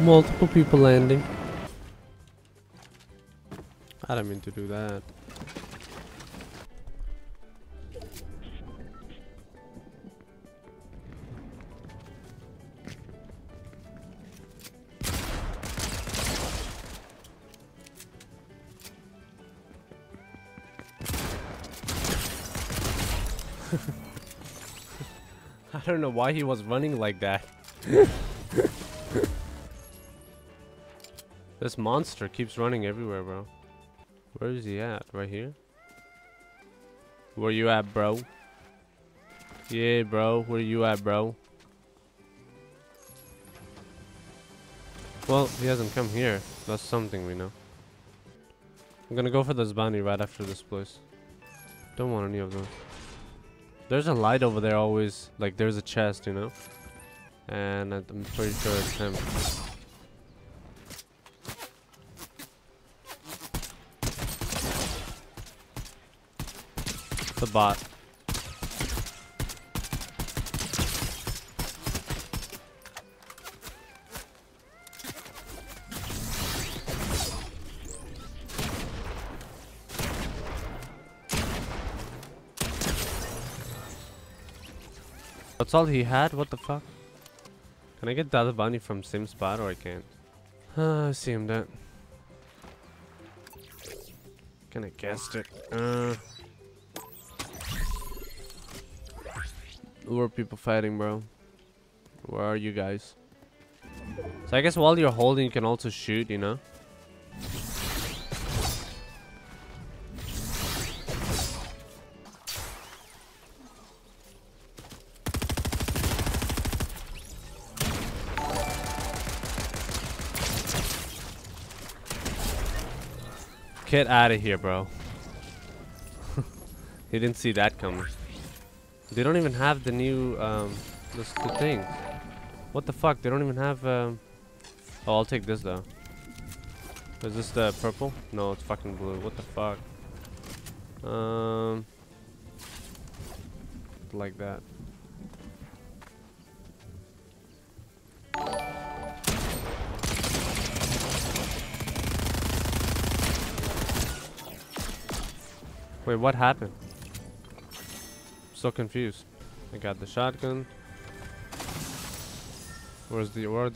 Multiple people landing. I didn't mean to do that. I don't know why he was running like that. This monster keeps running everywhere, bro. Where is he at? Right here? Where you at, bro? Yeah, bro. Where you at, bro? Well, he hasn't come here. That's something we know. I'm gonna go for this bounty right after this place. Don't want any of them. There's a light over there always. Like, there's a chest, you know? And I'm pretty sure it's him. The bot. That's all he had? What the fuck? Can I get the other bunny from same spot or I can't? I see him dead. Can I guessed it? Who are people fighting, bro? Where are you guys? So I guess while you're holding you can also shoot, you know? Get out of here, bro. He didn't see that coming. They don't even have the new those two things. What the fuck? They don't even have oh, I'll take this though. Is this the purple? No, it's fucking blue. What the fuck? Like that. Wait, what happened? So confused. I got the shotgun. Where's the award?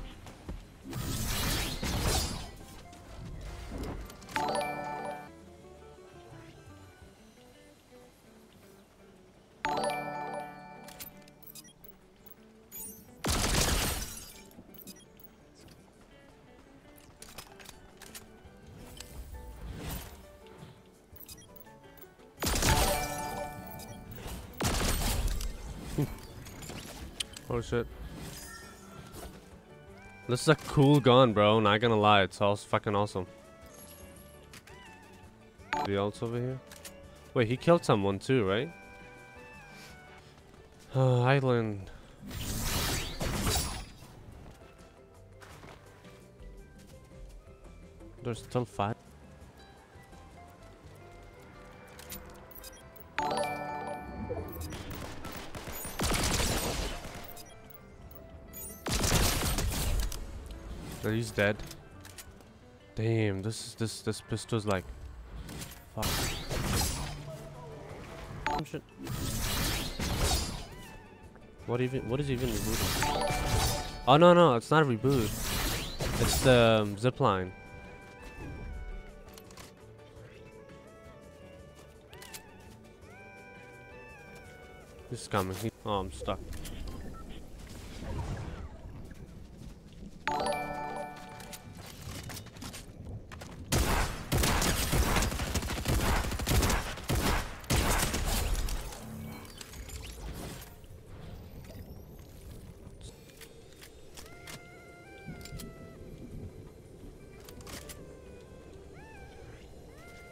Oh shit. This is a cool gun, bro. Not gonna lie, it's all fucking awesome. The ult's over here. Wait, he killed someone too, right? Island. There's still five. He's dead. Damn, this pistol's like fuck. Oh, shit. What is even rebooting? Oh no, it's not a reboot. It's the zipline. He's coming. Oh, I'm stuck.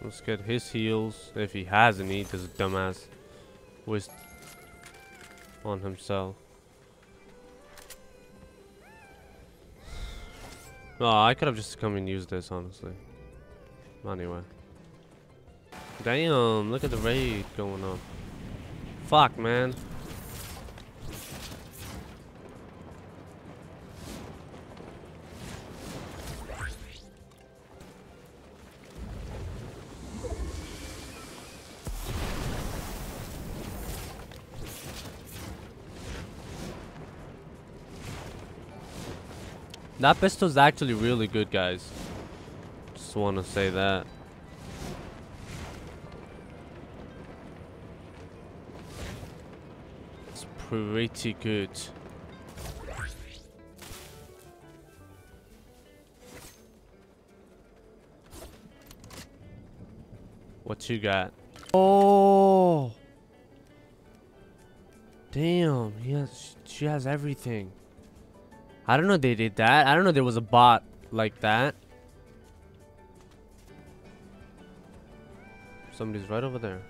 Let's get his heals, if he has any, because dumbass was on himself. No, I could have just come and used this, honestly. Anyway. Damn, look at the raid going on. Fuck, man. That pistol's actually really good, guys. Just want to say that. It's pretty good. What you got? Oh! Damn, she has everything. I don't know they did that. I don't know there was a bot like that. Somebody's right over there.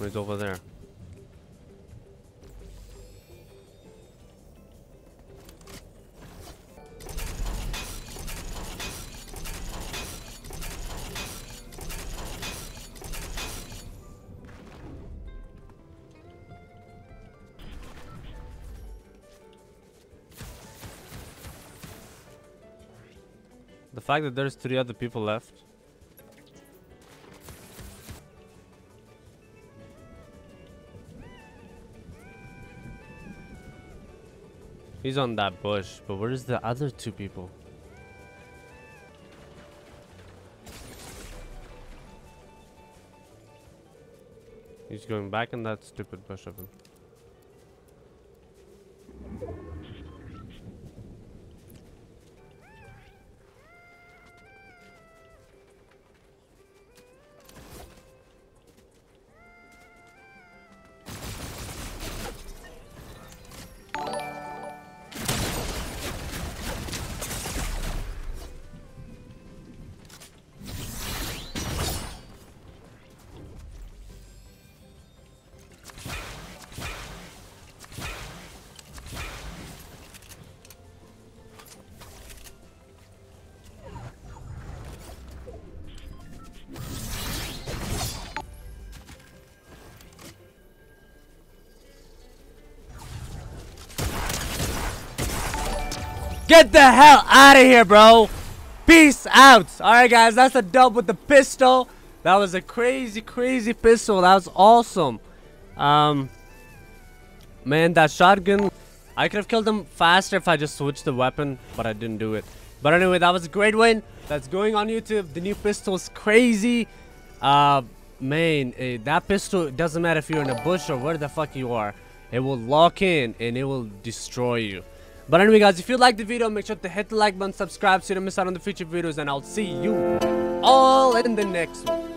It's over there. The fact that there's 3 other people left. He's on that bush, but where's the other 2 people? He's going back in that stupid bush of him. Get the hell out of here, bro. Peace out. Alright, guys. That's a dub with the pistol. That was a crazy, crazy pistol. That was awesome. Man, that shotgun. I could have killed him faster if I just switched the weapon, but I didn't do it. But anyway, that was a great win. That's going on YouTube. The new pistol's crazy. Man, that pistol, it doesn't matter if you're in a bush or where the fuck you are. It will lock in and it will destroy you. But anyway, guys, if you liked the video, make sure to hit the like button, subscribe so you don't miss out on the future videos, and I'll see you all in the next one.